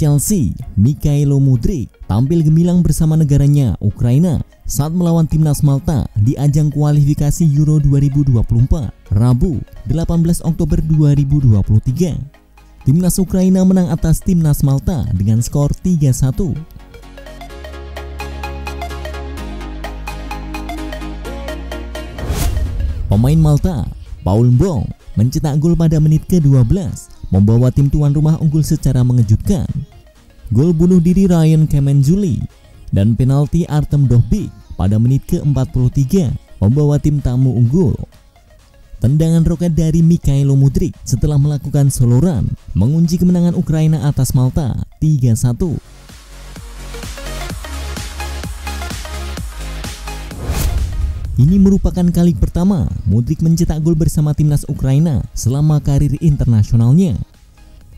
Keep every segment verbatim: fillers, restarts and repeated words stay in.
Chelsea, Mykhailo Mudryk, tampil gemilang bersama negaranya, Ukraina, saat melawan timnas Malta di ajang kualifikasi Euro dua ribu dua puluh empat, Rabu, delapan belas Oktober dua ribu dua puluh tiga. Timnas Ukraina menang atas timnas Malta dengan skor tiga satu. Pemain Malta, Paul Bong, mencetak gol pada menit ke-dua belas, membawa tim tuan rumah unggul secara mengejutkan. Gol bunuh diri Ryan Kemenjuli dan penalti Artem Dovbyk pada menit ke-empat puluh tiga membawa tim tamu unggul. Tendangan roket dari Mykhailo Mudryk setelah melakukan solo run mengunci kemenangan Ukraina atas Malta tiga satu. Ini merupakan kali pertama Mudryk mencetak gol bersama timnas Ukraina selama karir internasionalnya.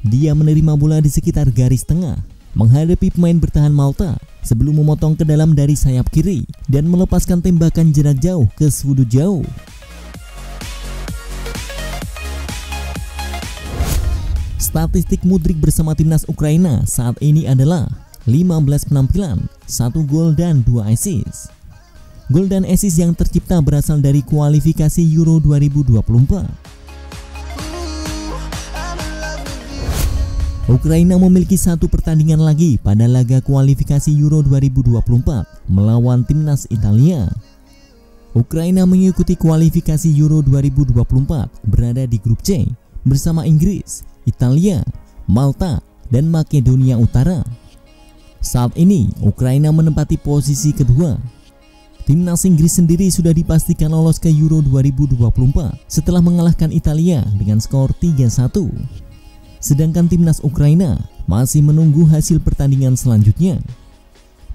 Dia menerima bola di sekitar garis tengah, menghadapi pemain bertahan Malta sebelum memotong ke dalam dari sayap kiri dan melepaskan tembakan jarak jauh ke sudut jauh. Statistik Mudryk bersama timnas Ukraina saat ini adalah lima belas penampilan, satu gol dan dua assist. Gol dan assist yang tercipta berasal dari kualifikasi Euro dua ribu dua puluh empat. Ukraina memiliki satu pertandingan lagi pada laga kualifikasi Euro dua ribu dua puluh empat melawan timnas Italia. Ukraina mengikuti kualifikasi Euro dua ribu dua puluh empat berada di grup C bersama Inggris, Italia, Malta, dan Makedonia Utara. Saat ini Ukraina menempati posisi kedua. Timnas Inggris sendiri sudah dipastikan lolos ke Euro dua ribu dua puluh empat setelah mengalahkan Italia dengan skor tiga satu. Sedangkan timnas Ukraina masih menunggu hasil pertandingan selanjutnya.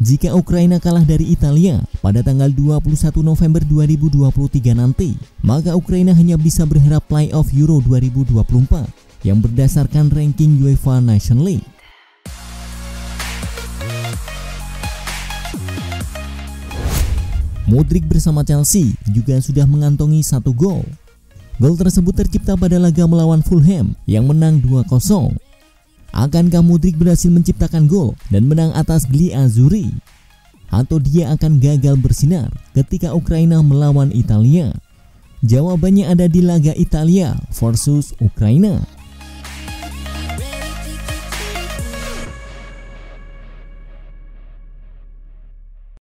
Jika Ukraina kalah dari Italia pada tanggal dua puluh satu November dua ribu dua puluh tiga nanti, maka Ukraina hanya bisa berharap playoff Euro dua ribu dua puluh empat yang berdasarkan ranking UEFA Nations League. Mudryk bersama Chelsea juga sudah mengantongi satu gol. Gol tersebut tercipta pada laga melawan Fulham yang menang dua kosong. Akankah Mudryk berhasil menciptakan gol dan menang atas Gli Azzurri? Atau dia akan gagal bersinar ketika Ukraina melawan Italia? Jawabannya ada di laga Italia versus Ukraina.